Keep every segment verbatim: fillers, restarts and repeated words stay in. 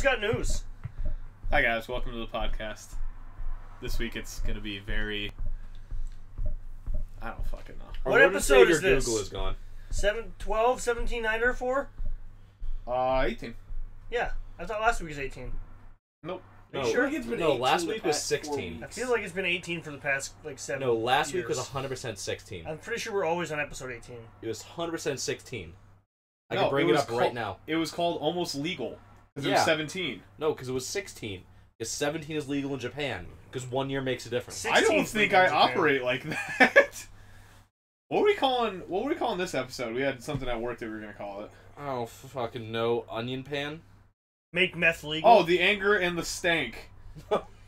Got news. Hi guys, welcome to the podcast. This week it's gonna be very. I don't fucking know. What episode is this? Google is gone. Seven, twelve, seventeen, nine, or four? Uh, eighteen. Yeah, I thought last week was eighteen. Nope. Are you no, sure? It's been no, last week was sixteen. I feel like it's been eighteen for the past like seven. No, last years. Week was one hundred percent sixteen. I'm pretty sure we're always on episode eighteen. It was one hundred percent sixteen. I no, can bring it, it up called, right now. It was called Almost Legal. Because yeah. It was seventeen. No, because it was sixteen. Because seventeen is legal in Japan. Because one year makes a difference. I don't think I operate like that. What were we calling? What were we calling this episode? We had something at work that we were gonna call it. Oh fucking no! Onion pan. Make meth legal. Oh, the anger and the stank.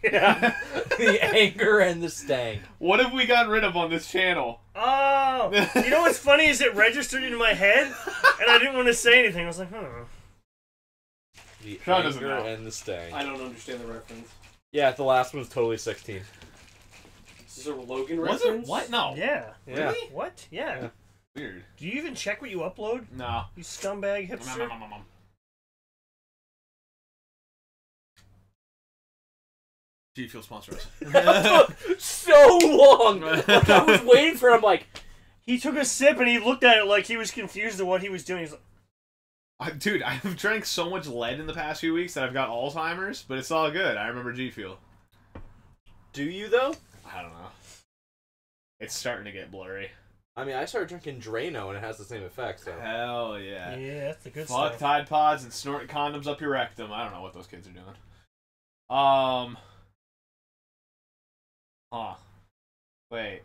Yeah, the anger and the stank. What have we gotten rid of on this channel? Oh, you know what's funny is it registered in my head, and I didn't want to say anything. I was like, hmm. The Sean doesn't know. And the stank. I don't understand the reference. Yeah, the last one was totally sixteen. Is this a Logan was reference? Was it? What? No. Yeah. yeah. Really? What? Yeah. yeah. Weird. Do you even check what you upload? No. You scumbag hipster. Nom, nom, nom, nom. G Fuel sponsors. So long. Like, I was waiting for him. Like he took a sip and he looked at it like he was confused at what he was doing. He's like. Dude, I've drank so much lead in the past few weeks that I've got Alzheimer's, but it's all good. I remember G Fuel. Do you, though? I don't know. It's starting to get blurry. I mean, I started drinking Drano, and it has the same effect, so... Hell yeah. Yeah, that's the good Fuck stuff. Fuck Tide Pods and snort condoms up your rectum. I don't know what those kids are doing. Um... Huh. Wait.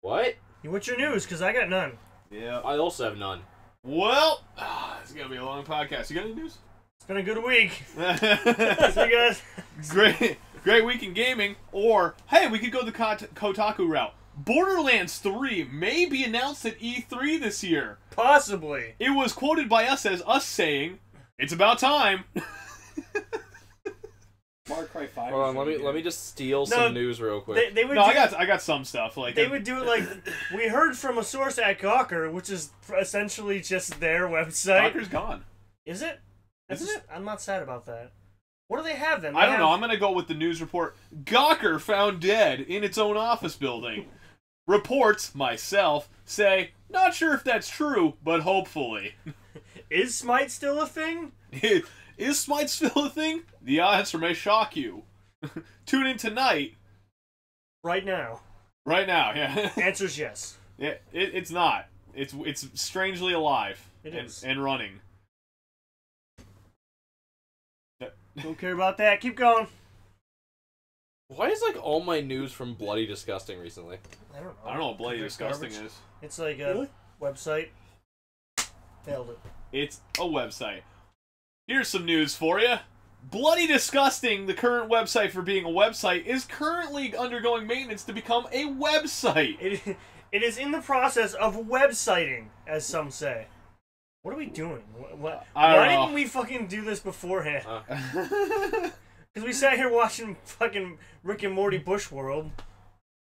What? What's your news? Because I got none. Yeah. I also have none. Well, oh, it's going to be a long podcast. You got any news? It's been a good week. So guys. Great great week in gaming. Or, hey, we could go the Kotaku route. Borderlands three may be announced at E three this year. Possibly. It was quoted by us as us saying, it's about time. Far Cry five. Hold on, let me, let me just steal no, some news real quick. They, they would no, do I, got, I got some stuff. Like They, they would do it like... We heard from a source at Gawker, which is essentially just their website. Gawker's gone. Is it? Isn't it? I'm not sad about that. What do they have then? They I don't have... know. I'm going to go with the news report. Gawker found dead in its own office building. Reports, myself, say, not sure if that's true, but hopefully. Is Smite still a thing? Is Smite still a thing? The answer may shock you. Tune in tonight. Right now. Right now, yeah. Answer's yes. Yeah, it, it's not. It's it's strangely alive. It and, is. And running. Don't care about that. Keep going. Why is like all my news from Bloody Disgusting recently? I don't know. I don't know what Bloody Disgusting garbage. Is. It's like a really? Website. Failed it. It's a website. Here's some news for you. Bloody Disgusting, the current website for being a website, is currently undergoing maintenance to become a website. It, it is in the process of websiting, as some say. What are we doing? What, what, why know. Didn't we fucking do this beforehand? Because uh. we sat here watching fucking Rick and Morty Bush World.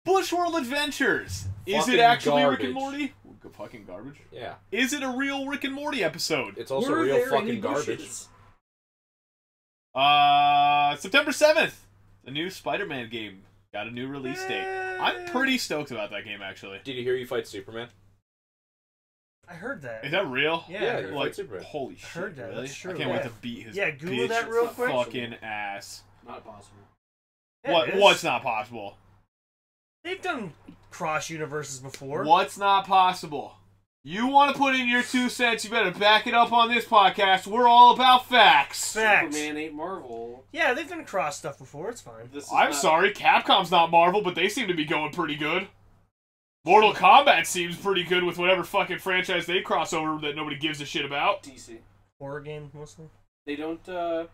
Bush World Adventures! Fucking is it actually garbage. Rick and Morty? Fucking garbage? Yeah. Is it a real Rick and Morty episode? It's also Were real fucking garbage. Uh, September seventh! The new Spider-Man game. Got a new release date. I'm pretty stoked about that game, actually. Did you hear you fight Superman? I heard that. Is that real? Yeah, yeah like, Superman. Holy shit, I heard that. Really? That's true. I can't yeah. wait to beat his yeah, Google bitch that real quick. Fucking ass. Not possible. Yeah, what? What's not possible? They've done cross universes before. What's not possible? You want to put in your two cents, you better back it up on this podcast. We're all about facts. Facts. Superman ain't Marvel. Yeah, they've done cross stuff before. It's fine. I'm sorry, Capcom's not Marvel, but they seem to be going pretty good. Mortal Kombat seems pretty good with whatever fucking franchise they cross over that nobody gives a shit about. D C. Horror game, mostly. They don't, uh...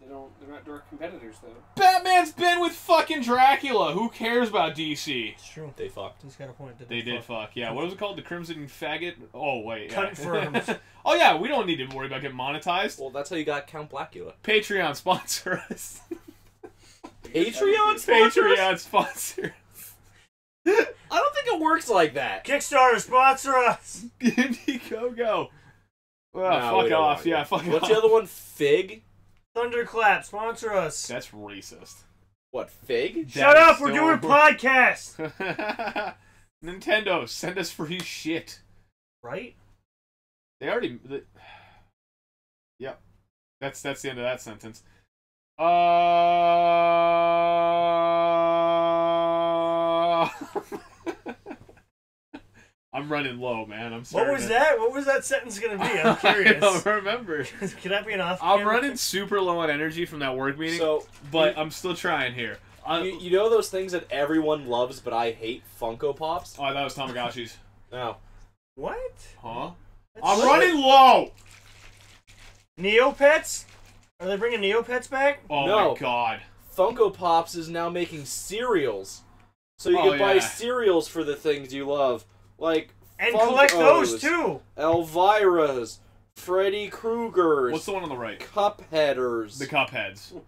They don't, they're not direct competitors, though. Batman's been with fucking Dracula. Who cares about D C? It's true. They fucked. He's got a point. They, they did fuck. fuck. Yeah, what was it called? The Crimson Faggot? Oh, wait. Yeah. Confirmed. Oh, yeah, we don't need to worry about getting monetized. Well, that's how you got Count Blackula. Patreon sponsor us. Patreon sponsor Patreon sponsor I don't think it works like that. Kickstarter sponsor us. Indiegogo. Well, no, fuck off. Yeah, fuck What's off. What's the other one? Fig? Thunderclap, sponsor us. That's racist. What, Fig? That Shut up, we're doing podcasts. Nintendo, send us free shit. Right? They already... They... Yep. That's, that's the end of that sentence. Uh... I'm running low, man. I'm sorry. What was that? What was that sentence going to be? I'm curious. I don't remember. Could that be an off? I'm running super low on energy from that work meeting, so, but you, I'm still trying here. You, you know those things that everyone loves, but I hate? Funko Pops? Oh, that was Tamagotchi's. No. What? Huh? That's I'm so running low! Neopets? Are they bringing Neopets back? Oh, no. My God. Funko Pops is now making cereals. So you oh, can buy yeah. cereals for the things you love. Like and Funkos, collect those too. Elvira's, Freddy Krueger's. What's the one on the right? Cupheaders. The Cupheads.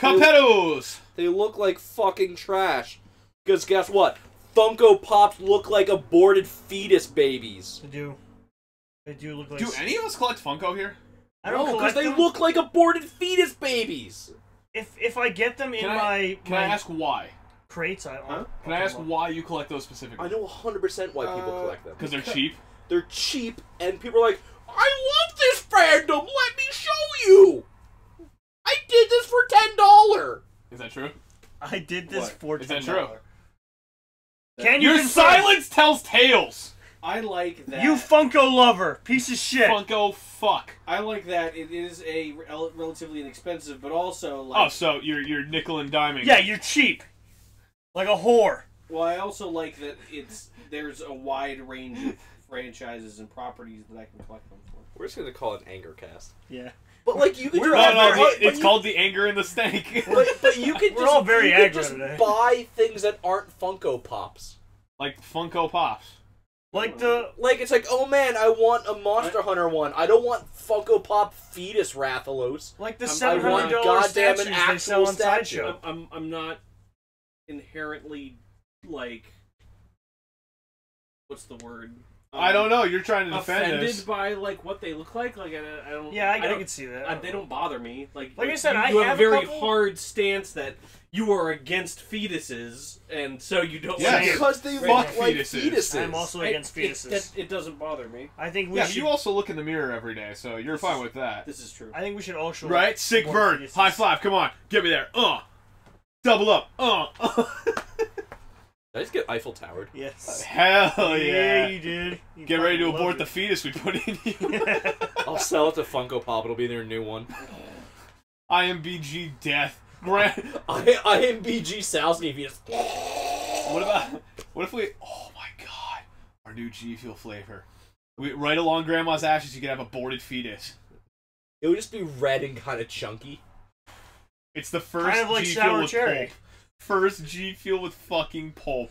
Cupheados. They, they look like fucking trash. Because guess what? Funko Pops look like aborted fetus babies. They do. They do look like. Do any of us collect Funko here? I don't. Because no, they them. look like aborted fetus babies. If if I get them in can my I, can my... I ask why? Crates, I huh? Can I ask why you collect those specifically? I know one hundred percent why people uh, collect them. Because they're cheap? They're cheap, and people are like, I love this fandom! Let me show you! I did this for ten dollars! Is that true? I did this what? for ten dollars. Is that true? Can you Your confess? silence tells tales! I like that. You Funko lover! Piece of shit! Funko fuck. I like that. It is a rel relatively inexpensive, but also like... Oh, so you're, you're nickel and diming. Yeah, you're cheap. Like a whore. Well, I also like that it's there's a wide range of franchises and properties that I can collect them for. We're just gonna call it Anger Cast. Yeah. But like you could no, no, no, it's called you, the Anger and the Stank. But, but you could We're just, all very you could just today. buy things that aren't Funko Pops. Like Funko Pops. Like the like it's like, oh man, I want a Monster I, Hunter one. I don't want Funko Pop fetus Rathalos. Like the seven hundred dollar statues an actual they sell on Sideshow. I'm I'm not inherently, like, what's the word? Um, I don't know. You're trying to defend offended this. by like what they look like. Like I, I don't. Yeah, I, I, don't, I can see that. I, they don't bother me. Like, like, like I said, you, I you have, have a very couple... hard stance that you are against fetuses, and so you don't. Yeah, like because they right. look like fetuses. fetuses. I'm also against I, fetuses. It, that, it doesn't bother me. I think. We yeah, should... you also look in the mirror every day, so you're this fine is, with that. This is true. I think we should also. Right, sick bird. Fetuses. High five. Come on, get me there. Uh. Double up! Uh, uh. Did I just get Eiffel Towered? Yes. Hell yeah. Yeah, you did. You get ready to abort it. the fetus we put in you. I'll sell it to Funko Pop. It'll be their new one. I M B G death. Grant. I M B G Salsky fetus. What about... What if we... Oh my god. Our new G Fuel flavor. We, right along Grandma's ashes, you could have aborted fetus. It would just be red and kind of chunky. It's the first kind of like G Fuel with cherry. pulp. First G Fuel with fucking pulp.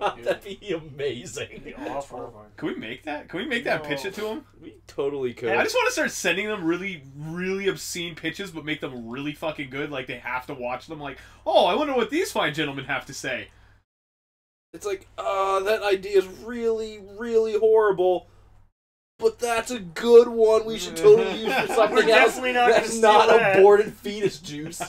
God, yeah. That'd be amazing. That'd be awful. Can we make that? Can we make that no. pitch it to them? We totally could. I just want to start sending them really, really obscene pitches, but make them really fucking good. Like, they have to watch them. Like, oh, I wonder what these fine gentlemen have to say. It's like, uh, that idea is really, really horrible. But that's a good one. We should totally use for something We're else. Definitely not that's not that. aborted fetus juice.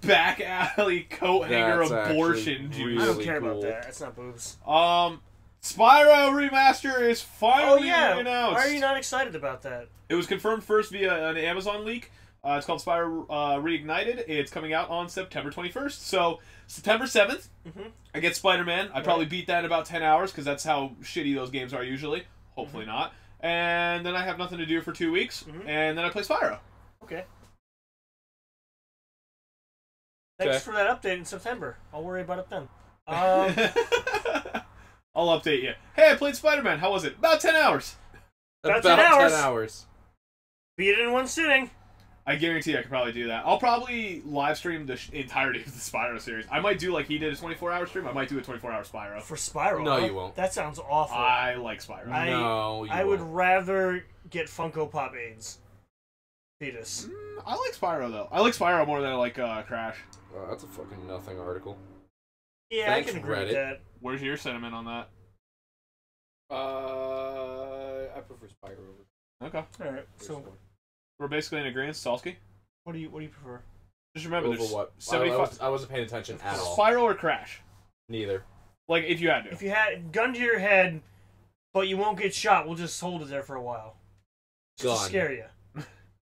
Back alley coat hanger abortion juice. Really I don't care cool. about that. That's not boobs. Um, Spyro Remaster is finally oh, yeah. announced. Why are you not excited about that? It was confirmed first via an Amazon leak. Uh, it's called Spyro uh, Reignited. It's coming out on September twenty-first. So September seventh, mm-hmm. I get Spider-Man. I right. probably beat that in about ten hours because that's how shitty those games are usually. Hopefully mm-hmm. not. And then I have nothing to do for two weeks. Mm-hmm. And then I play Spyro. Okay. Thanks okay. for that update in September. I'll worry about it then. Um... I'll update you. Hey, I played Spider-Man. How was it? About ten hours. About, about ten hours. ten hours. Beat it in one sitting. I guarantee I could probably do that. I'll probably live stream the sh entirety of the Spyro series. I might do like he did a twenty-four hour stream. I might do a twenty-four hour Spyro. For Spyro? No, you won't. That sounds awful. I like Spyro. I, no, you I won't. would rather get Funko Pop AIDS. Fetus. Mm, I like Spyro, though. I like Spyro more than I like uh, Crash. Oh, that's a fucking nothing article. Yeah, Thanks, I can agree Reddit. with that. Where's your sentiment on that? Uh... prefer Spyro over. Okay. All right. So one. We're basically in agreement, Salsky. What do you What do you prefer? Just remember, over there's what? seventy-five. I, was, I wasn't paying attention at all. Spyro or Crash? Neither. Like, if you had to. If you had gun to your head, but you won't get shot, we'll just hold it there for a while. Just to scare you.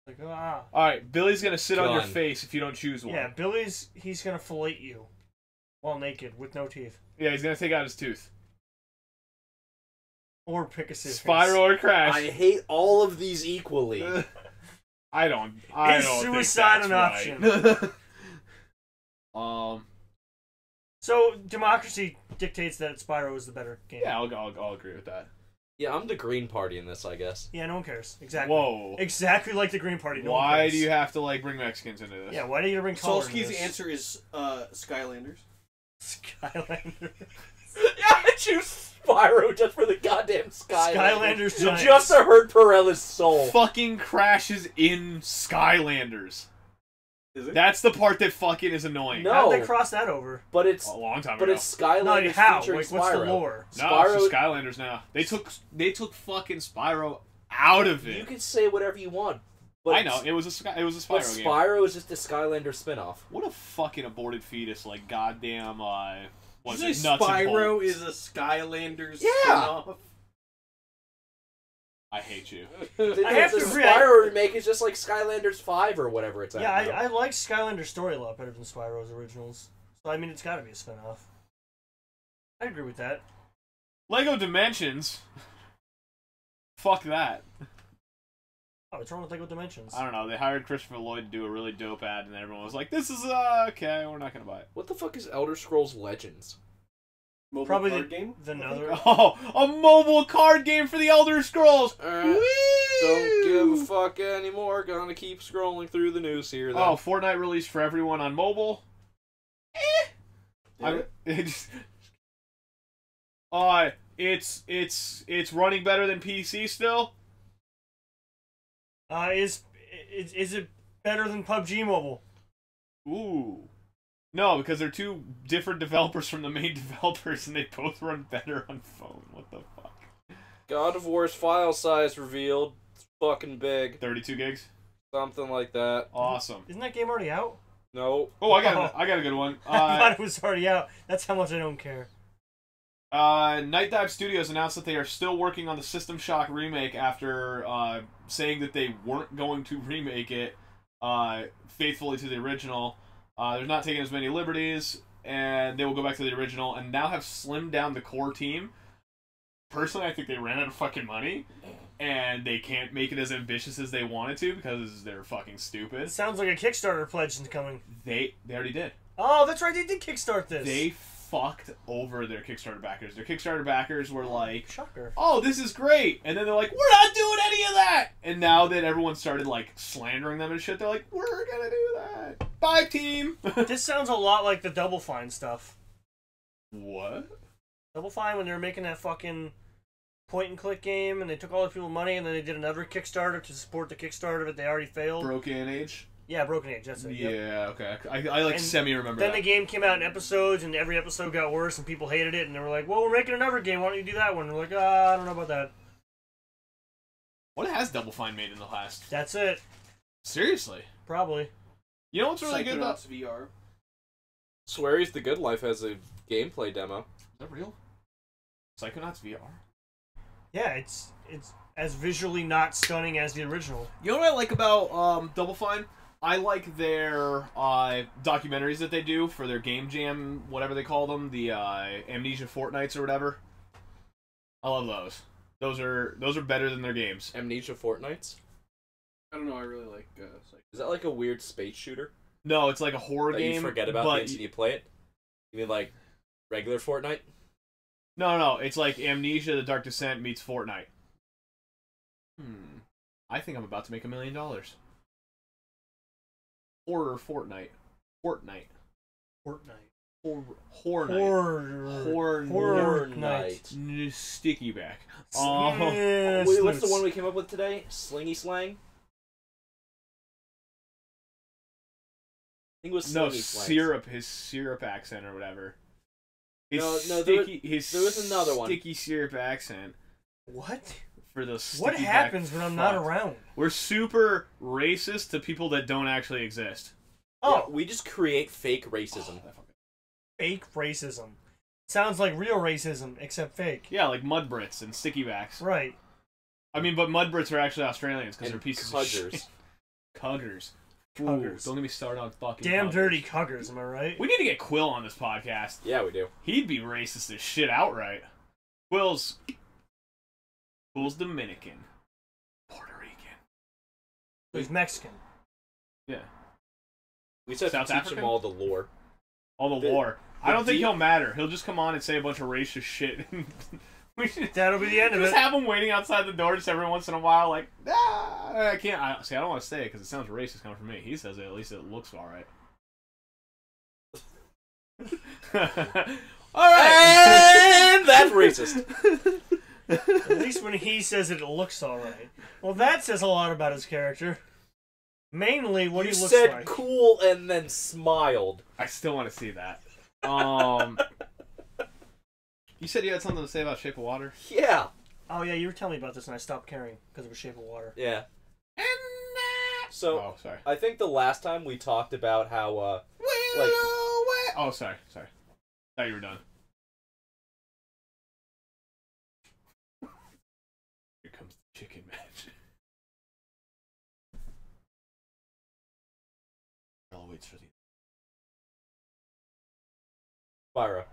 Like, ah. All right, Billy's gonna sit Gun. on your face if you don't choose one. Yeah, Billy's he's gonna fillet you, while naked with no teeth. Yeah, he's gonna take out his tooth. Or pick a scissors. Spyro or Crash. I hate all of these equally. I don't. I Is don't suicide think that's an option? Right. um. So democracy dictates that Spyro is the better game. Yeah, I'll I'll, I'll agree with that. Yeah, I'm the Green Party in this, I guess. Yeah, no one cares. Exactly. Whoa. Exactly like the Green Party. No why one cares. do you have to, like, bring Mexicans into this? Yeah, why do you bring color into this? Solsky's answer is uh, Skylanders. Skylanders. Yeah, I choose Spyro just for the goddamn Skylanders. Skylanders Giants. Just to hurt Perella's soul. Fucking crashes in Skylanders. Is it? That's the part that fucking is annoying. No. How did they cross that over? But it's a long time but ago. But it's Skylanders. No, like, how? Like, what's Spyro. the lore? No, Spyro... it's Skylanders now. They took they took fucking Spyro out of it. You can say whatever you want. But I know it was a Sky, it was a Spyro but game. Spyro is just a Skylander spin-off. What a fucking aborted fetus! Like goddamn, uh, was it nuts and bolts? Spyro is a Skylanders yeah. spin-off. I hate you. the, I have the to Spyro remake is just like Skylanders five or whatever it's at. Yeah, I, I like Skylanders story a lot better than Spyro's originals. So I mean, it's got to be a spinoff. I agree with that. Lego Dimensions. Fuck that. Oh, what's wrong with Lego Dimensions? I don't know. They hired Christopher Lloyd to do a really dope ad, and everyone was like, "This is uh, okay. We're not gonna buy it." What the fuck is Elder Scrolls Legends? Mobile Probably card the, game? The another. Oh, a mobile card game for the Elder Scrolls! Uh, don't give a fuck anymore. Gonna keep scrolling through the news here. Then. Oh, Fortnite released for everyone on mobile. Eh. I, it just, uh, it's it's it's running better than P C still. Uh, is is is it better than P U B G Mobile? Ooh. No, because they're two different developers from the main developers, and they both run better on phone. What the fuck? God of War's file size revealed. It's fucking big. thirty-two gigs? Something like that. Awesome. Isn't that game already out? No. Oh, I got, oh. A, I got a good one. Uh, I thought it was already out. That's how much I don't care. Uh, Night Dive Studios announced that they are still working on the System Shock remake after uh, saying that they weren't going to remake it uh, faithfully to the original. Uh, they're not taking as many liberties, and they will go back to the original, and now have slimmed down the core team. Personally, I think they ran out of fucking money, and they can't make it as ambitious as they wanted to because they're fucking stupid. It sounds like a Kickstarter pledge is coming. They they already did. Oh, that's right, they did kickstart this. They fucked over their Kickstarter backers. Their Kickstarter backers were like, shocker. Oh, this is great, and then they're like, we're not doing any of that. And now that everyone started like slandering them and shit, they're like, we're gonna do that. Bye, team! This sounds a lot like the Double Fine stuff. What? Double Fine, when they were making that fucking point-and-click game, and they took all the people's money, and then they did another Kickstarter to support the Kickstarter, but they already failed. Broken Age? Yeah, Broken Age, that's it. Yeah, yep. Okay. I, I like semi-remember that. Then the game came out in episodes, and every episode got worse, and people hated it, and they were like, well, we're making another game, why don't you do that one? And they're like, ah, oh, I don't know about that. What has Double Fine made in the last? That's it. Seriously? Probably. You know what's really good about V R? Sweary's The Good Life has a gameplay demo. Is that real? Psychonauts V R? Yeah, it's it's as visually not stunning as the original. You know what I like about um, Double Fine? I like their uh, documentaries that they do for their game jam, whatever they call them, the uh, Amnesia Fortnights or whatever. I love those. Those are those are better than their games. Amnesia Fortnights? I don't know, I really like... Uh, is that like a weird space shooter? No, it's like a horror that game. You forget about but things and you play it? You mean like regular Fortnite? No, no, it's like Amnesia, The Dark Descent meets Fortnite. Hmm. I think I'm about to make a million dollars. Horror Fortnite. Fortnite. Fortnite. Horror. Horror. Horror. Horror. Horror night. night. Sticky back. Oh. Yes. Wait, what's the one we came up with today? Slingy slang? I think it was no syrup, his syrup accent or whatever. His no, no, there, sticky, was, his there was another one. Sticky syrup accent. What? for the sticky What happens back when I'm front. not around? We're super racist to people that don't actually exist. Oh, yeah, we just create fake racism. Oh, fake racism. Sounds like real racism, except fake. Yeah, like mud Brits and sticky backs. Right. I mean, but mud Brits are actually Australians because they're pieces cuggers. of shit. Cuggers. Ooh, cuggers. Don't get me started on fucking Damn cuggers. dirty cuggers, am I right? We need to get Quill on this podcast. Yeah, we do. He'd be racist as shit outright. Quill's... Quill's Dominican. Puerto Rican. He's Mexican. Yeah. We said South African? Him all the lore. All the, the lore. The I don't deep? think he'll matter. He'll just come on and say a bunch of racist shit. we should, That'll be the end of it. Just have him waiting outside the door just every once in a while like, ah, I can't. I, see, I don't want to say it because it sounds racist coming from me. He says it. At least it looks all right. all right. And that's racist. At least when he says it, it looks all right. Well, that says a lot about his character. Mainly what you he looks like. You said cool and then smiled. I still want to see that. Um, you said you had something to say about Shape of Water? Yeah. Oh, yeah, you were telling me about this and I stopped caring because it was Shape of Water. Yeah. And, uh, so, oh, sorry. I think the last time we talked about how, uh... Like, oh, sorry, sorry. I thought you were done. Here comes the chicken match. For the Spyro.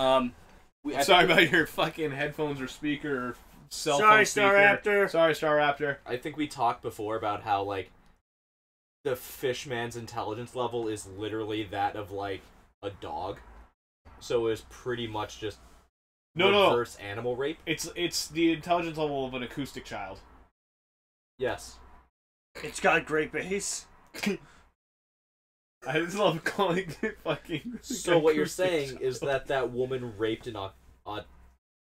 um, we, sorry think... about your fucking headphones or speaker or cell sorry, phone Sorry, Staraptor. Sorry, Staraptor. I think we talked before about how, like, the fishman's intelligence level is literally that of, like, a dog. So it's pretty much just no, reverse no. animal rape. It's It's the intelligence level of an acoustic child. Yes. It's got great bass. I just love calling it fucking... So what you're saying child. is that that woman raped an... Uh,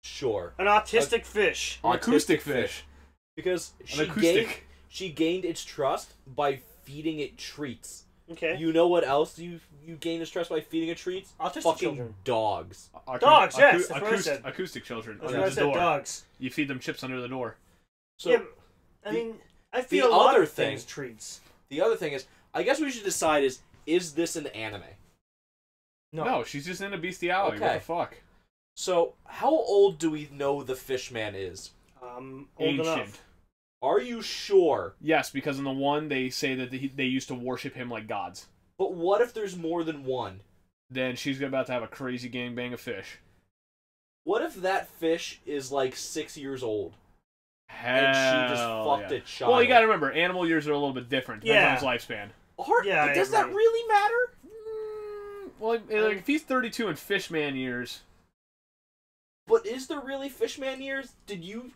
sure. An autistic a, fish. An acoustic fish. fish. Because she gained, she gained its trust by feeding it treats. Okay. You know what else you, you gain its trust by feeding it treats? Autistic Fucking children. dogs. Acou dogs, yes. That's what I said. Acoustic children. That's under what I said, the door. dogs. You feed them chips under the door. So... Yeah. I the, mean, I feel a lot of thing, things treats. The other thing is, I guess we should decide is, is this an anime? No. No, she's just into bestiality. Okay. What the fuck? So, how old do we know the Fishman is? Um, old Ancient. enough. Are you sure? Yes, because in the one, they say that they, they used to worship him like gods. But what if there's more than one? Then she's about to have a crazy gangbang of fish. What if that fish is like six years old? Hell, and she just fucked yeah. a child. Well, you gotta remember, animal years are a little bit different. Depends yeah. on his lifespan. Or, yeah, does that agree. really matter? Mm, well, like, if he's thirty-two in Fishman years... But is there really Fishman years? Did you...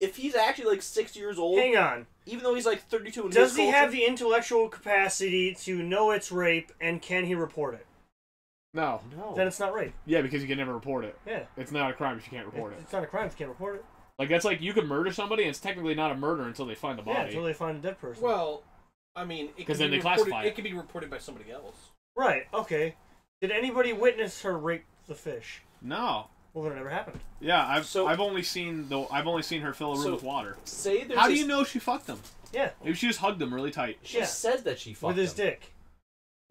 If he's actually, like, six years old... Hang on. Even though he's, like, thirty-two in Does his he culture, have the intellectual capacity to know it's rape, and can he report it? No. No. Then it's not rape. Yeah, because you can never report it. Yeah. It's not a crime if you can't report it. it. It's not a crime if you can't report it. Like, that's like, you could murder somebody, and it's technically not a murder until they find the body. Yeah, until they find a dead person. Well, I mean, it can, then be, they reported, it can be reported by somebody else. Right, okay. Did anybody witness her rape the fish? No. Well, then it never happened. Yeah, I've so, I've only seen the I've only seen her fill a room so, with water. Say there's How do you know she fucked them? Yeah. Maybe she just hugged them really tight. She yeah. says that she fucked them. With his them. dick.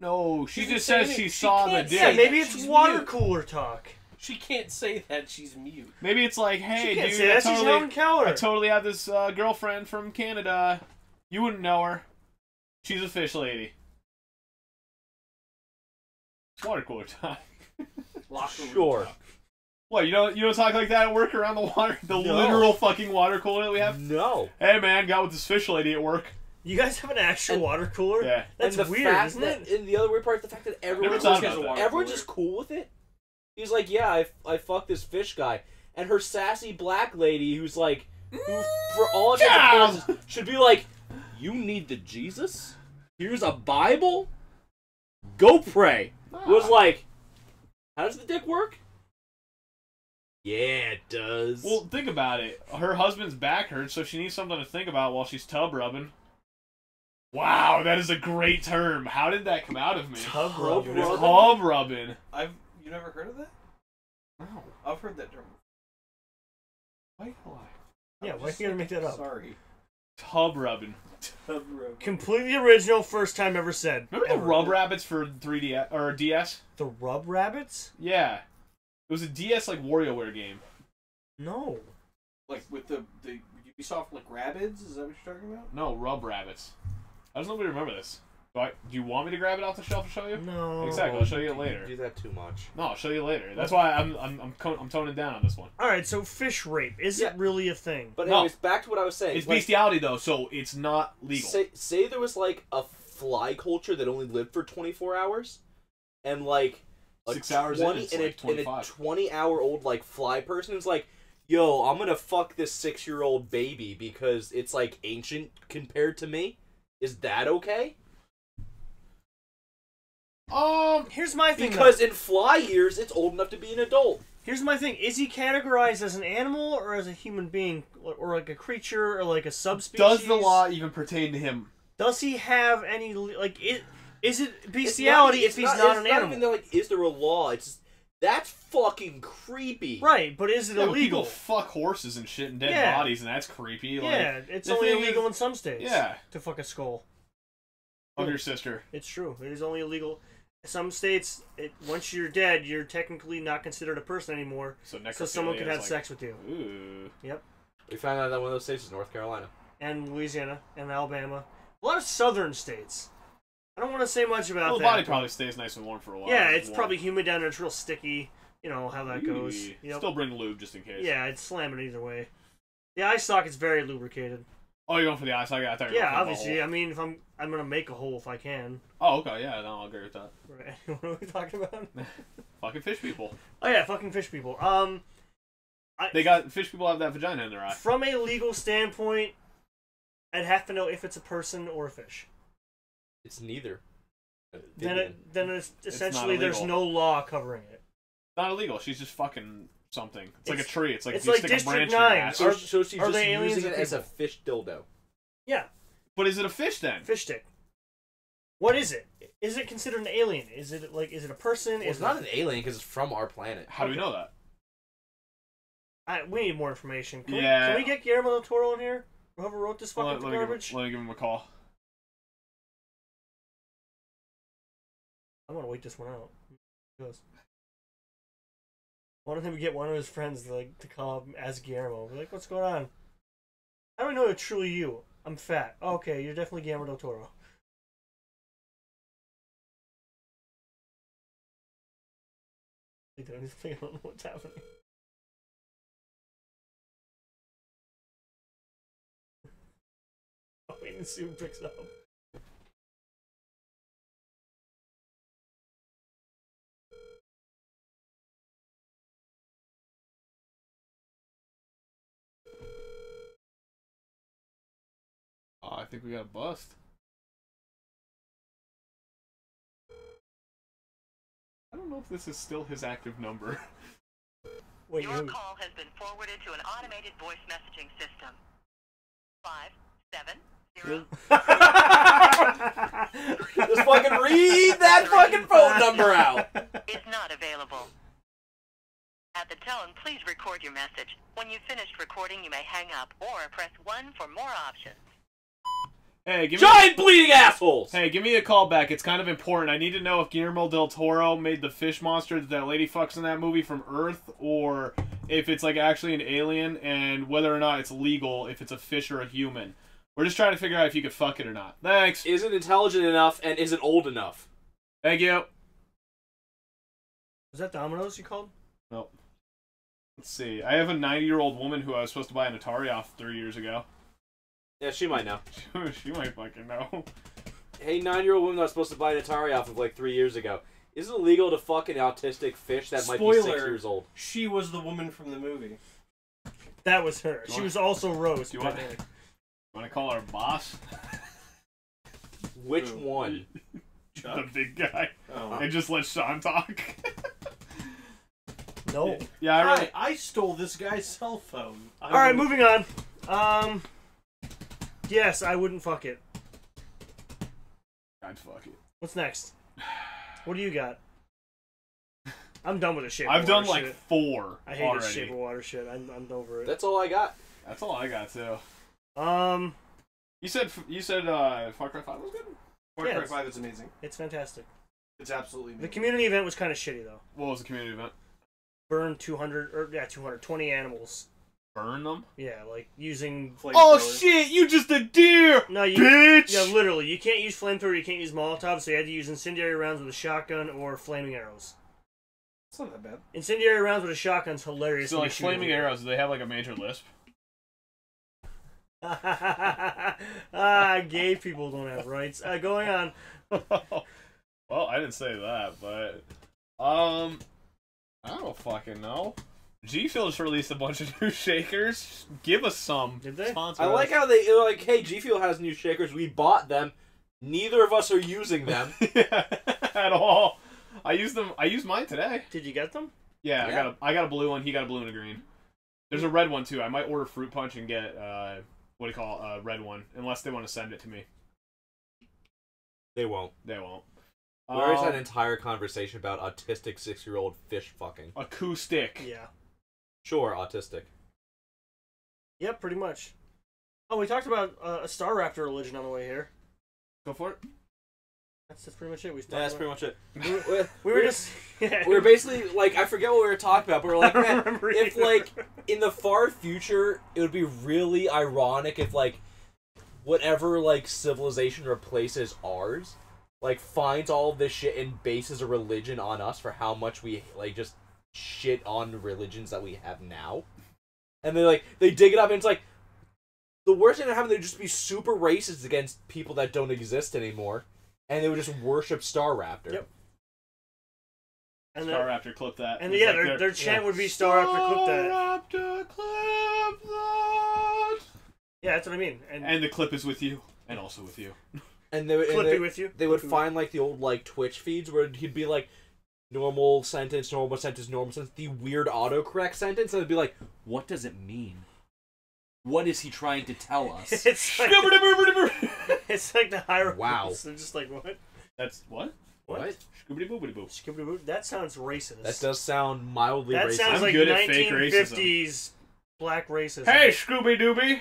No, she, she just says she, she saw the dick. Yeah, maybe it's She's water mute. cooler talk. She can't say that. She's mute. Maybe it's like, hey, dude, say that. I, totally, She's I totally have this uh, girlfriend from Canada. You wouldn't know her. She's a fish lady. Water cooler talk. Sure. Talk. What, you don't, you don't talk like that at work around the water? The no. literal fucking water cooler that we have? No. Hey, man, got with this fish lady at work. You guys have an actual and, water cooler? Yeah. That's weird, isn't it? And the other weird part is the fact that everyone's just, everyone's just cool with it. He's like, yeah, I, I fucked this fish guy. And her sassy black lady, who's like, who, for all intents and purposes, should be like, you need the Jesus? Here's a Bible? Go pray. Ah. It was like, how does the dick work? Yeah, it does. Well, think about it. Her husband's back hurts, so she needs something to think about while she's tub rubbing. Wow, that is a great term. How did that come out of me? Tub rubbing. Tub rubbing. I've... You never heard of that? No. I've heard that term. Why do I? Yeah, why are you gonna make that up? Sorry. Tub rubbing. Tub rubbing. Completely original, first time ever said. Remember ever. the Rub Rabbits for three D S or D S? The Rub Rabbits? Yeah. It was a D S like WarioWare game. No. Like with the the Ubisoft like Rabbids? Is that what you're talking about? No, Rub Rabbits. I just don't know if we remember this. Do, I, do you want me to grab it off the shelf and show you? No. Exactly. I'll show you it later. You do that too much. No, I'll show you later. That's why I'm I'm I'm, I'm toning down on this one. All right. So fish rape is yeah. it really a thing? But anyways, no. back to what I was saying. It's like, bestiality though, so it's not legal. Say, say there was like a fly culture that only lived for twenty-four hours, and like a six hours in, it's and, like a, and a twenty-hour-old like fly person is like, yo, I'm gonna fuck this six-year-old baby because it's like ancient compared to me. Is that okay? Um, here's my thing. Because though. in fly years, it's old enough to be an adult. Here's my thing. Is he categorized as an animal or as a human being? Or like a creature or like a subspecies? Does the law even pertain to him? Does he have any... Like, it, is it bestiality it's not, it's if he's not, not an not animal? Even though, like, is there a law? It's just, that's fucking creepy. Right, but is it yeah, illegal? People fuck horses and shit and dead yeah. bodies, and that's creepy. Like, yeah, it's only illegal is, in some states yeah. to fuck a skull. Of your sister. It's true. It is only illegal... Some states, it, once you're dead, you're technically not considered a person anymore. So, so someone could have like, sex with you. Ooh. Yep. We found out that one of those states is North Carolina. And Louisiana. And Alabama. A lot of southern states. I don't want to say much about well, that. Well, the body probably stays nice and warm for a while. Yeah, it's, it's probably humid down there. It's real sticky. You know how that Ooh. goes. Yep. Still bring lube just in case. Yeah, I'd slam it either way. The eye socket's very lubricated. Oh, you're going for the eye socket? I thought you were going for the hole. Yeah, obviously. I mean, if I'm I'm going to make a hole if I can. Oh, okay. Yeah, no, I'll agree with that. Right. What are we talking about? Fucking fish people. Oh, yeah, fucking fish people. Um, I, They got... Fish people have that vagina in their eye. From a legal standpoint, I'd have to know if it's a person or a fish. It's neither. Then, it, then it's essentially it's there's no law covering it. It's not illegal. She's just fucking... Something. It's, it's like a tree. It's like it's you like stick District a branch nine. In your ass. So, so she's Are just using it as a fish dildo. Yeah. But is it a fish then? Fish stick. What is it? Is it considered an alien? Is it like? Is it a person? Well, it's not it... an alien because it's from our planet. How okay. do we know that? I, we need more information. Can, yeah. we, can we get Guillermo del Toro in here? Whoever wrote this fucking let, let garbage? Me him, let me give him a call. I'm going to wait this one out. He goes... Why don't we get one of his friends to, like, to call him as Guillermo? We're like, what's going on? I don't know it's truly you. I'm fat. Okay, you're definitely Guillermo del Toro. I don't know what's happening. I'm waiting to see who picks up. I think we got a bust. I don't know if this is still his active number. Wait, Your wait. call has been forwarded to an automated voice messaging system. Five, seven, zero. Just fucking read that fucking phone number out. It's not available. At the tone, please record your message. When you've finished recording, you may hang up or press one for more options. Hey, give me Giant bleeding assholes! Hey, give me a call back. It's kind of important. I need to know if Guillermo del Toro made the fish monster that that lady fucks in that movie from Earth, or if it's, like, actually an alien, and whether or not it's legal, if it's a fish or a human. We're just trying to figure out if you could fuck it or not. Thanks! Is it intelligent enough, and is it old enough? Thank you. Was that Domino's you called? Nope. Let's see. I have a ninety-year-old woman who I was supposed to buy an Atari off three years ago. Yeah, she might know. She might fucking know. Hey, nine-year-old woman that was supposed to buy an Atari off of like three years ago. Is it illegal to fuck an autistic fish that Spoiler, might be six years old? She was the woman from the movie. That was her. She want, was also Rose. Do you want, to, you want to call her boss? Which Ooh. one? The big guy. Oh. And just let Sean talk. No. Yeah, I really... Hi, I stole this guy's cell phone. I'm... All right, moving on. Um... Yes, I wouldn't fuck it. I'd fuck it. What's next? What do you got? I'm done with the Shape I've of Water shit. I've done like four I hate already. the Shape of Water shit. I'm, I'm over it. That's all I got. That's all I got, too. Um, You said you said uh, Far Cry five was good? Far yeah, Cry five is amazing. It's fantastic. It's absolutely amazing. The community event was kind of shitty, though. What was the community event? Burn two hundred, or yeah, two hundred twenty animals. Burn them? Yeah, like using flamethrower. Oh shit! You just a deer, no, you, bitch! Yeah, literally, you can't use flamethrower, you can't use Molotov, so you had to use incendiary rounds with a shotgun or flaming arrows. It's not that bad. Incendiary rounds with a shotgun's hilarious. So like flaming arrows, do they have like a major lisp? Ah, gay people don't have rights. Uh, going on. Well, I didn't say that, but um, I don't fucking know. G Fuel just released a bunch of new shakers. Give us some. Did they? Sponsor I like us. How they they're like, hey, G Fuel has new shakers. We bought them. Neither of us are using them yeah, at all. I used them. I used mine today. Did you get them? Yeah, yeah, I got a. I got a blue one. He got a blue and a green. There's a red one too. I might order fruit punch and get uh, what do you call a uh, red one, unless they want to send it to me. They won't. They won't. We um, already had an entire conversation about autistic six-year-old fish fucking acoustic. Yeah. Sure, autistic. Yep, pretty much. Oh, we talked about uh, a Star Raptor religion on the way here. Go for it. That's, that's pretty much it. We yeah, that's pretty much it. We were, we were just... Yeah. We were basically, like, I forget what we were talking about, but we were like, man, if, either. like, in the far future, it would be really ironic if, like, whatever, like, civilization replaces ours, like, finds all this shit and bases a religion on us for how much we, like, just... shit on religions that we have now, and they like they dig it up, and it's like the worst thing that happened. They'd just be super racist against people that don't exist anymore, and they would just worship Star Raptor. Yep. And Star then, Raptor, clip that. And yeah, like their, their their chant yeah. would be Star, Star Raptor, clip that. Raptor, clip that. Yeah, that's what I mean. And, and the clip is with you, and also with you. And they would clip it with you. They would find like the old like Twitch feeds where he'd be like. Normal sentence, normal sentence, normal sentence, the weird autocorrect sentence, and it'd be like, what does it mean? What is he trying to tell us? It's like, it's like the hieroglyphs. Wow. They're just like, what? That's, what? What? What? Scoobity boobity boo. Scoobity boo. That sounds racist. That does sound mildly that racist. That sounds I'm like good at fake nineteen fifties black racism. Hey, Scooby Dooby!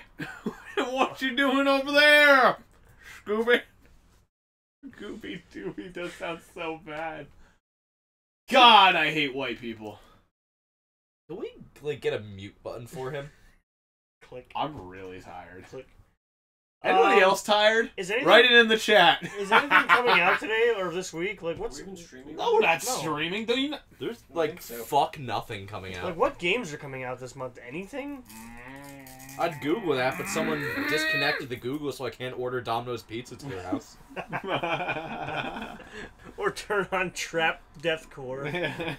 What you doing over there? Scooby. Scooby Dooby does sound so bad. God, I hate white people. Can we like get a mute button for him? Click. I'm really tired. Click. Anybody um, else tired? Is anything, write it in the chat. Is anything coming out today or this week? Like what's even streaming? No, we're not no. streaming. Don't you? Not... There's like so. fuck nothing coming out. Like what games are coming out this month? Anything? I'd Google that, but someone disconnected the Google, so I can't order Domino's Pizza to their house. Or turn on Trap Deathcore.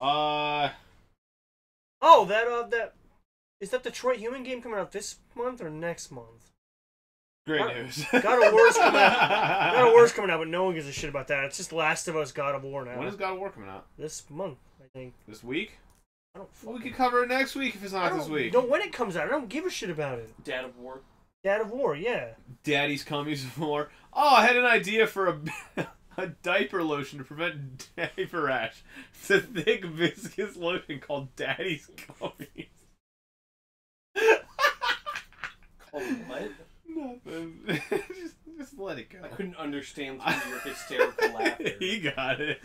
uh. Oh, that uh, that is that Detroit Human game coming out this month or next month? Great God, news. God of War's coming out. God of War's coming out, but no one gives a shit about that. It's just Last of Us God of War now. When is God of War coming out? This month, I think. This week. I don't well, we could cover it next week if it's not this week. Don't when it comes out. I don't give a shit about it. Dad of War. Dad of War, yeah. Daddy's Commies of War. Oh, I had an idea for a, a diaper lotion to prevent diaper rash. It's a thick, viscous lotion called Daddy's Commies. Called what? Nothing. just, just let it go. I couldn't understand through your hysterical laughter. He got it.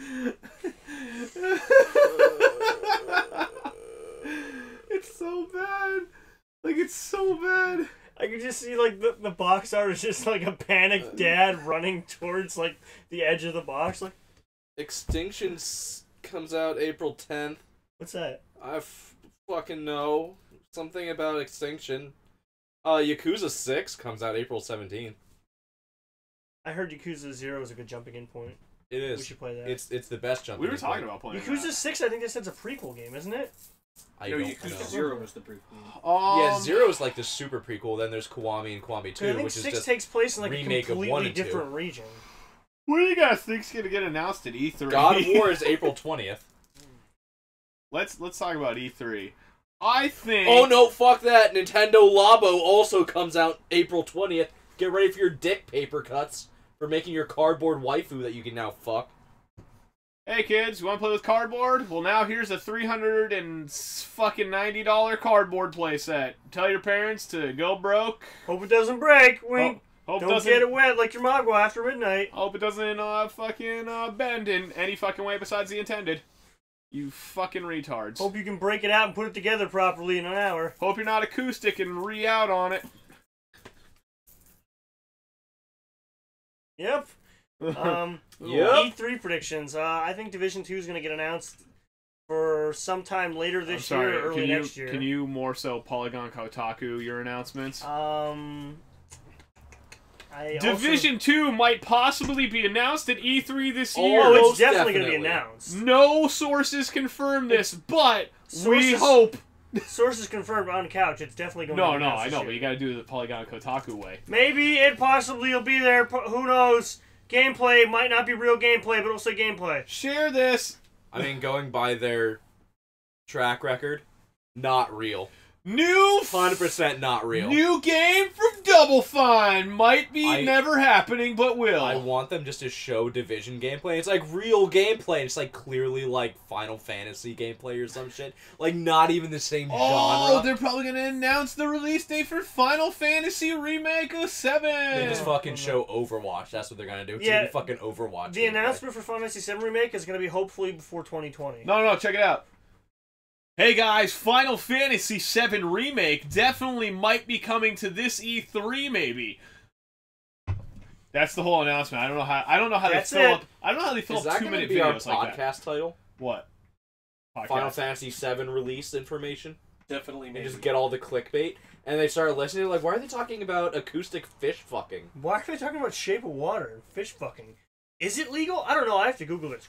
It's so bad. Like, it's so bad. I could just see, like, the, the box art is just, like, a panicked dad running towards, like, the edge of the box. Like, Extinction comes out April tenth. What's that? I f fucking know. Something about Extinction. Uh, Yakuza six comes out April seventeenth. I heard Yakuza zero is a good jumping-in point. It is. We should play that. It's it's the best jumping. We were talking point. about playing Yakuza that. six. I think they said it's a prequel game, isn't it? I no, don't Yakuza know. Zero was the prequel. Um, yeah, Zero is like the super prequel. Then there's Kiwami and Kiwami Two, I think which six is just takes place in like a completely different two. region. What do you guys think's gonna get announced at E three? God of War is April twentieth. Let's let's talk about E three. I think. Oh no! Fuck that! Nintendo Labo also comes out April twentieth. Get ready for your dick paper cuts. For making your cardboard waifu that you can now fuck. Hey kids, you want to play with cardboard? Well, now here's a three hundred and fucking ninety dollar cardboard playset. Tell your parents to go broke. Hope it doesn't break. Wink. Hope, hope Don't doesn't, get it wet like your mogul after midnight. Hope it doesn't uh, fucking uh, bend in any fucking way besides the intended. You fucking retards. Hope you can break it out and put it together properly in an hour. Hope you're not acoustic and re-out on it. Yep. um, yep. E three predictions. Uh, I think Division two is going to get announced for sometime later this sorry, year or early you, next year. Can you more so Polygon Kotaku your announcements? Um, I Division also... two might possibly be announced at E three this year. Oh, it's definitely, definitely. going to be announced. No sources confirm this, but sources, we hope. Sources confirmed on Couch. It's definitely going no, to be announced. No, no, I know, year. But you got to do the Polygon Kotaku way. Maybe it possibly will be there. Who knows? Gameplay might not be real gameplay, but it'll say gameplay. Share this. I mean, going by their track record, not real. New, hundred percent not real. New game from Double Fine might be I, never happening, but will. I want them just to show Division gameplay. It's like real gameplay. It's like clearly like Final Fantasy gameplay or some shit. Like not even the same oh, genre. Oh, they're probably gonna announce the release date for Final Fantasy Remake seven. They just fucking show Overwatch. That's what they're gonna do. It's yeah, gonna be fucking Overwatch. The gameplay. announcement for Final Fantasy seven Remake is gonna be hopefully before twenty twenty. No, no, check it out. Hey guys, Final Fantasy seven Remake definitely might be coming to this E three, maybe. That's the whole announcement. I don't know how. I don't know how That's they fill it. up. I don't know how they fill Is up two minute videos like that. Is that going to be our podcast title? What? Podcast. Final Fantasy seven release information. Definitely, maybe. And just get all the clickbait, and they start listening. Like, why are they talking about acoustic fish fucking? Why are they talking about Shape of Water and fish fucking? Is it legal? I don't know. I have to Google this.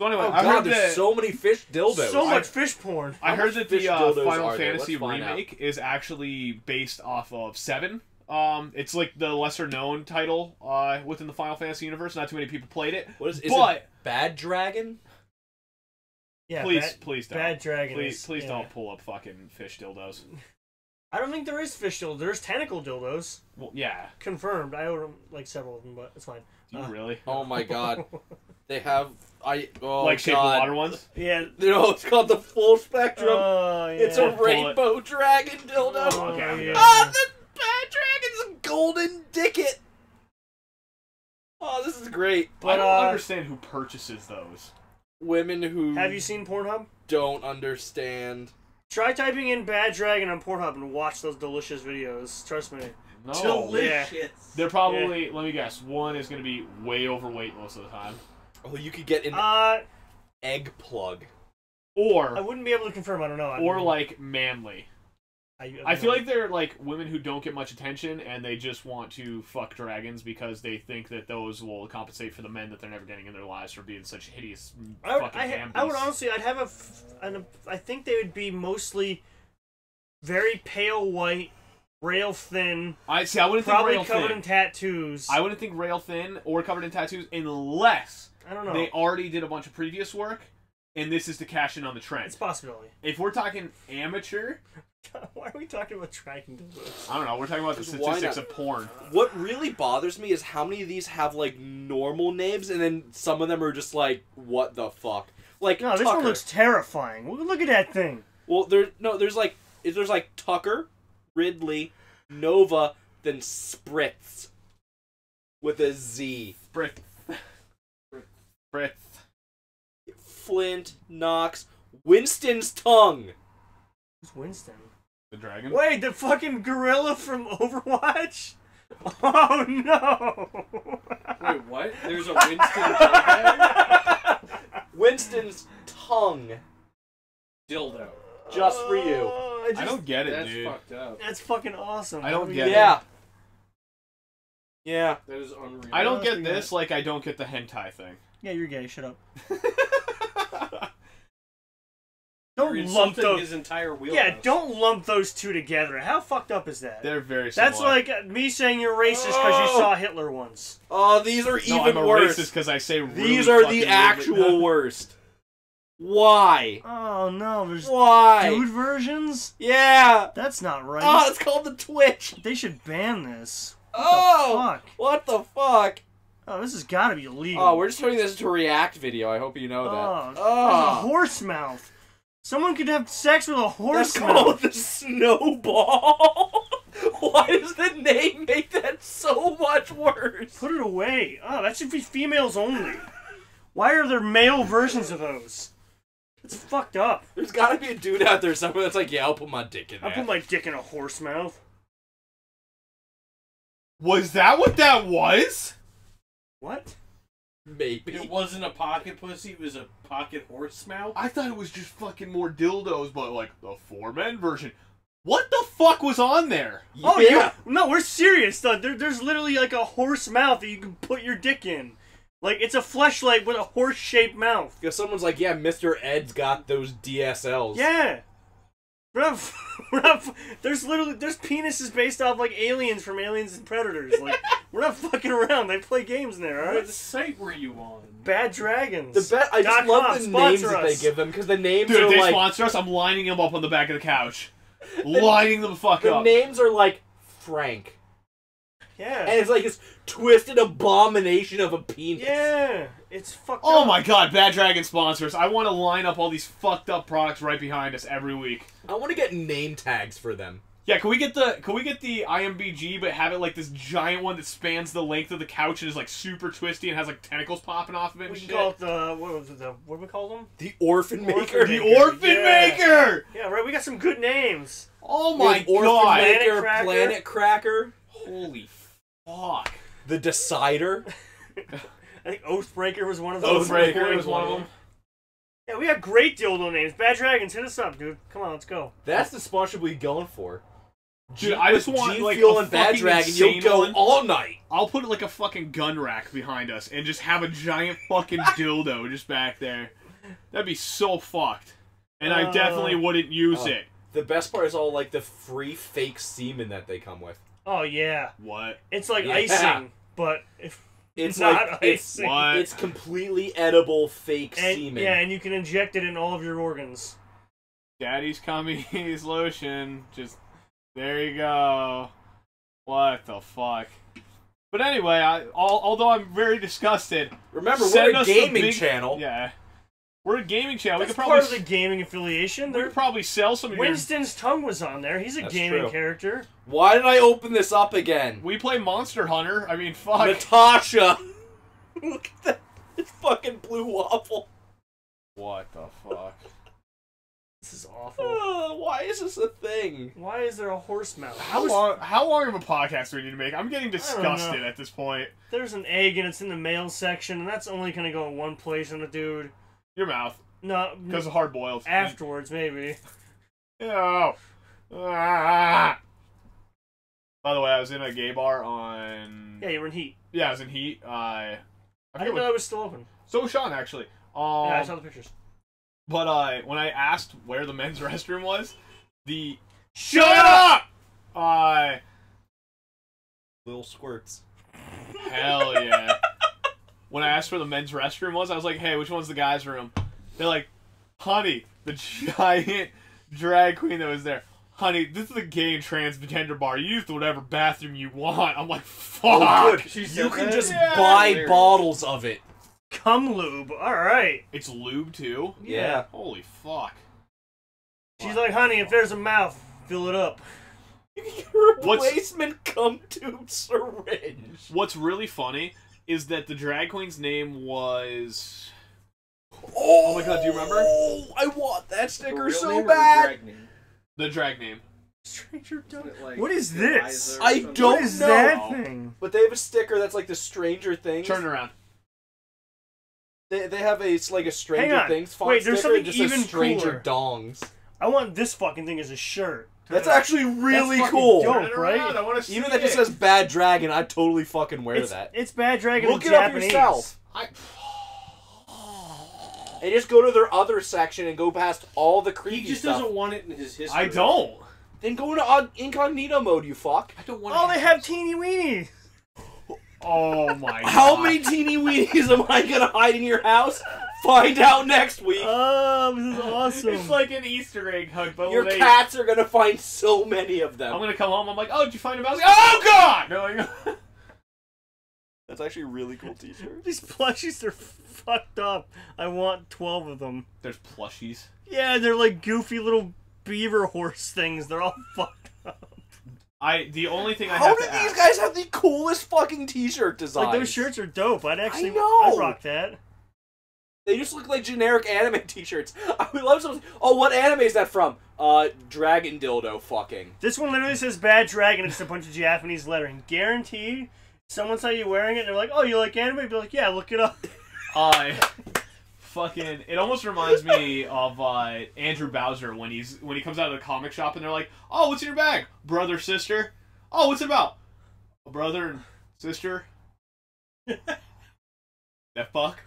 So anyway, oh, I God, heard there's that, so many fish dildos. So much I, fish porn. I How heard that the uh, Final Fantasy Remake out. is actually based off of seven. Um, it's like the lesser-known title uh, within the Final Fantasy universe. Not too many people played it. What is, is but, it Bad Dragon? Yeah, please, bad, please don't. Bad Dragon. Please, is, please yeah. don't pull up fucking fish dildos. I don't think there is fish dildos. There's tentacle dildos. Well, yeah. Confirmed. I owe like several of them, but it's fine. Do you uh, really? Oh my God. They have... I, oh like God. Shape of Water ones? Yeah. You know, it's called the Full Spectrum. Oh, yeah. It's a Pull rainbow it. dragon dildo. Oh, okay. Yeah. Oh, the bad dragon's a golden dicket. Oh, this is great. But I don't uh, understand who purchases those. Women who... Have you seen Pornhub? Don't understand. Try typing in bad dragon on Pornhub and watch those delicious videos. Trust me. No. Delicious. Yeah. They're probably, yeah. let me guess, one is going to be way overweight most of the time. Oh, you could get an uh, egg plug. Or... I wouldn't be able to confirm, I don't know. I or, mean, like, manly. I, I, mean, I feel like they're, like, women who don't get much attention, and they just want to fuck dragons because they think that those will compensate for the men that they're never getting in their lives for being such hideous I would, fucking I, I would honestly, I'd have a, an, a... I think they would be mostly very pale white, rail thin. I see, I wouldn't think rail thin. Probably covered in tattoos. I wouldn't think rail thin or covered in tattoos unless... I don't know. They already did a bunch of previous work, and this is to cash in on the trend. It's a possibility. If we're talking amateur... Why are we talking about tracking dildos? I don't know. We're talking about the statistics of porn. What really bothers me is how many of these have, like, normal names, and then some of them are just like, what the fuck? Like, no, Tucker. This one looks terrifying. Look at that thing. Well, there, no, there's, like, there's, like, Tucker, Ridley, Nova, then Spritz. With a Z. Spritz. Frith. Flint, Knox, Winston's tongue. Who's Winston? The dragon? Wait, the fucking gorilla from Overwatch? Oh no! Wait, what? There's a Winston tongue? Winston's tongue. Dildo. Just for you. Uh, I, just, I don't get it, that's dude. That's fucked up. That's fucking awesome. I don't get yeah. it. Yeah. Yeah. That is unreal. I don't get this like I don't get the hentai thing. Yeah, you're gay. Shut up. Don't lump those. His entire wheelhouse. Yeah, don't lump those two together. How fucked up is that? They're very similar. That's like me saying you're racist because oh! you saw Hitler once. Oh, these are even no, I'm a worse. Racist because I say really these are the actual really worst. Why? Oh no, there's Why? dude versions. Yeah, that's not right. Oh, it's called the Twitch. They should ban this. What oh, the fuck? What the fuck? Oh, this has got to be illegal. Oh, we're just turning this into a react video. I hope you know oh, that. Oh, a horse mouth. Someone could have sex with a horse That's mouth. That's called the snowball. Why does the name make that so much worse? Put it away. Oh, that should be females only. Why are there male versions of those? It's fucked up. There's gotta be a dude out there somewhere that's like, yeah, I'll put my dick in that. I'll put my dick in a horse mouth. Was that what that was? What? Maybe. It wasn't a pocket pussy, it was a pocket horse mouth? I thought it was just fucking more dildos, but like, the four-men version. What the fuck was on there? Oh, yeah. You, no, we're serious. There, there's literally like a horse mouth that you can put your dick in. Like, it's a fleshlight with a horse-shaped mouth. Because someone's like, yeah, Mister Ed's got those D S Ls. Yeah. Ruff, ruff. There's literally, there's penises based off, like, aliens from Aliens and Predators. Like, we're not fucking around. They play games in there, all right? What site were you on? Bad Dragons. The bad, I just love com, the names us. that they give them, because the names Dude, are like... Dude, if they sponsor us, I'm lining them up on the back of the couch. the, lining them the fuck the up. The names are like, Frank. Yeah. And it's like this twisted abomination of a penis. Yeah. It's fucked oh up. Oh my god, Bad Dragon sponsors. I want to line up all these fucked up products right behind us every week. I want to get name tags for them. Yeah, can we get the can we get the I M B G but have it like this giant one that spans the length of the couch and is like super twisty and has like tentacles popping off of it and we shit? We can call it the what was it, the what do we call them? The Orphan Maker. The Orphan yeah. Maker. Yeah, right. We got some good names. Oh my the orphan god. Maker, Planet Cracker. Planet Cracker. Holy fuck. Fuck. The Decider. I think Oathbreaker was one of them. Oathbreaker was one of them. Yeah, we got great dildo names. Bad Dragons, hit us up, dude. Come on, let's go. That's the sponsorship we're going for. Dude, G I just want G like Fuel and Bad Dragon. You'll go one. all night. I'll put like a fucking gun rack behind us and just have a giant fucking dildo just back there. That'd be so fucked. And uh, I definitely wouldn't use uh, it. The best part is all like the free fake semen that they come with. Oh yeah. What? It's like yeah. icing, but if it's not like, icing. It's, what? It's completely edible fake and, semen. Yeah, and you can inject it in all of your organs. Daddy's Commies lotion. Just there you go. What the fuck? But anyway, I all, although I'm very disgusted. Remember, we're a gaming big, channel. Yeah. We're a gaming channel. That's we could probably part of the gaming affiliation. We could probably sell some of Winston's your... tongue was on there. He's a That's gaming true. character. Why did I open this up again? We play Monster Hunter. I mean, fuck. Natasha. Look at that. It's fucking blue waffle. What the fuck? This is awful. Uh, why is this a thing? Why is there a horse mouth? How was... long? How long of a podcast do we need to make? I'm getting disgusted at this point. There's an egg and it's in the mail section, and that's only gonna go in one place on the dude. Your mouth. No. Because of hard boiled. Afterwards, maybe. Oh. Ah. By the way, I was in a gay bar on... Yeah, you were in Heat. Yeah, I was in Heat. Uh, I, I didn't know it was still open. So was Sean, actually. Um, yeah, I saw the pictures. But uh, when I asked where the men's restroom was, the... Shut, Shut up! up! Uh, Little squirts. Hell yeah. When I asked where the men's restroom was, I was like, hey, which one's the guy's room? They're like, honey, the giant drag queen that was there. Honey, this is a gay and transgender bar. You use whatever bathroom you want. I'm like, fuck. Oh, good. She said you can that? just yeah, buy weird. bottles of it. Cum lube. All right. It's lube, too? Yeah. yeah. Holy fuck. She's wow. like, honey, if there's a mouth, fill it up. You can get a replacement cum tube syringe. What's really funny... is that the drag queen's name was... Oh, oh my god, do you remember? Oh, I want that sticker so bad! The drag name? The drag name. Stranger Things? Like what is this? I don't know! What is that thing? But they have a sticker that's like the Stranger Things. Turn around. They, they have a, it's like a Stranger Things font Wait, there's something just even Stranger cooler. Dongs. I want this fucking thing as a shirt. That's actually really That's cool. Dope, right? I want to see Even that it. just says Bad Dragon, I totally fucking wear it's, that. It's Bad Dragon. Look in it Japanese. up yourself. I... And just go to their other section and go past all the creepy stuff. He just stuff. doesn't want it in his history. I don't. Then go into incognito mode, you fuck. I don't want. Oh, they have teeny weenies. Oh my god. How many teeny weenies am I gonna hide in your house? Find out next week. Oh, this is awesome. It's like an Easter egg hunt, but your late. cats are gonna find so many of them. I'm gonna come home. I'm like, oh, did you find a mouse? Like, oh god! No, That's actually a really cool t-shirt. These plushies are fucked up. I want twelve of them. There's plushies? Yeah, they're like goofy little beaver horse things. They're all fucked up. I the only thing I How have to How did these ask, guys have the coolest fucking t-shirt designs? Like, those shirts are dope. I'd actually... I know! I'd rock that. They just look like generic anime t-shirts. I would love some... Oh, what anime is that from? Uh, Dragon Dildo fucking. This one literally says Bad Dragon. It's a bunch of Japanese lettering. Guaranteed... Someone saw you wearing it, and they're like, oh, you like anime? I'd be like, yeah, look it up. I uh, fucking... It almost reminds me of uh, Andrew Bowser when he's when he comes out of the comic shop, and they're like, oh, what's in your bag? Brother, sister? Oh, what's it about? A brother and sister? That fuck?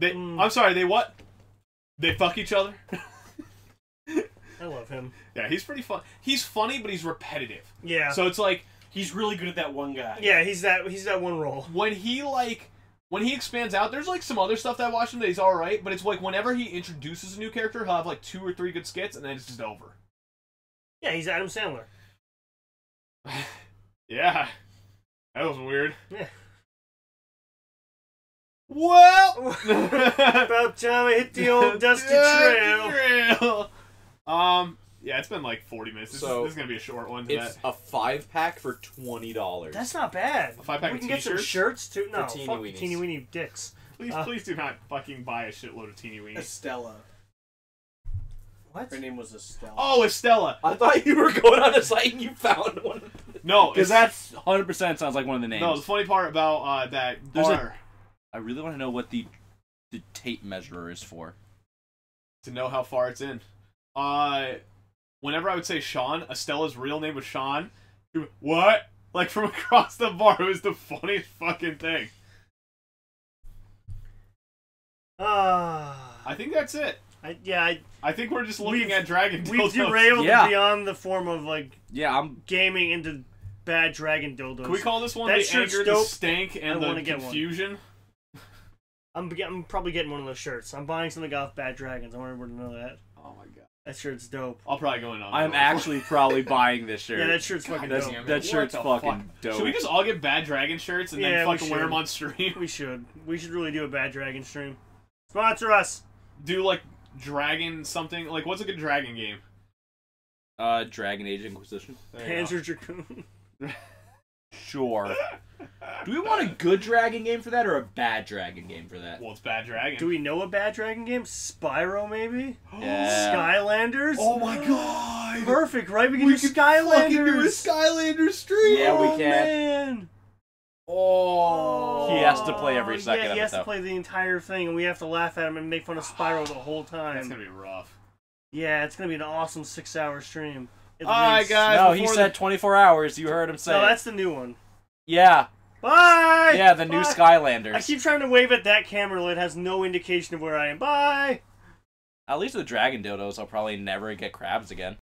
they, mm. I'm sorry, they what? They fuck each other? I love him. Yeah, he's pretty fun. He's funny, but he's repetitive. Yeah. So it's like he's really good at that one guy. Yeah, he's that he's that one role. When he like when he expands out, there's like some other stuff that I watch him that he's all right, but it's like whenever he introduces a new character, he'll have like two or three good skits, and then it's just over. Yeah, he's Adam Sandler. Yeah, that was weird. Yeah. Well, about time I hit the old dusty trail. trail. Um, yeah, it's been like forty minutes. This, so, is, this is gonna be a short one. It's that. a five pack for twenty dollars. That's not bad. A five pack we of t-shirts? We can get some shirts too. No, teeny fuck weenies. Teeny weeny dicks. Please, uh, please do not fucking buy a shitload of teeny weenies. Estella. What? Her name was Estella. Oh, Estella! I thought you were going on a site and you found one. No, because that's one hundred percent sounds like one of the names. No, the funny part about uh, that There's bar. A, I really want to know what the the tape measurer is for. To know how far it's in. Uh, whenever I would say Sean, Estella's real name was Sean. Would, what? Like from across the bar, it was the funniest fucking thing. Uh, I think that's it. I, yeah, I, I think we're just looking at Dragon Dildos. We've derailed yeah. beyond the form of like yeah, I'm gaming into Bad Dragon Dildos. Can we call this one that the anger, dope. the stank, and I the confusion? I'm I'm probably getting one of those shirts. I'm buying something off Bad Dragons. I want everyone to know that. Oh my god. That shirt's dope. I'll probably go in on I'm actually probably buying this shirt. Yeah, that shirt's fucking god, dope. That, that shirt's fucking fuck? dope. Should we just all get Bad Dragon shirts and yeah, then fucking wear them on stream? We should. We should really do a Bad Dragon stream. Sponsor us! Do like Dragon something. Like, what's a good Dragon game? Uh, Dragon Age Inquisition. Panzer Dragoon. Sure. Do we want a good Dragon game for that or a bad Dragon game for that? Well, it's Bad Dragon. Do we know a bad Dragon game? Spyro, maybe? Yeah. Skylanders? Oh my god! Perfect, right? We can we do can Skylanders! We can do a Skylanders stream! Yeah, we oh, can. Man. Oh, he has to play every second yeah, of it, he has though. to play the entire thing, and we have to laugh at him and make fun of Spyro the whole time. That's gonna be rough. Yeah, it's gonna be an awesome six-hour stream. All right, guys. No, he said twenty-four hours. You heard him say. No, that's the new one. Yeah. Bye! Yeah, the Bye. new Skylanders. I keep trying to wave at that camera that has no indication of where I am. Bye! At least with Dragon Dildos, I'll probably never get crabs again.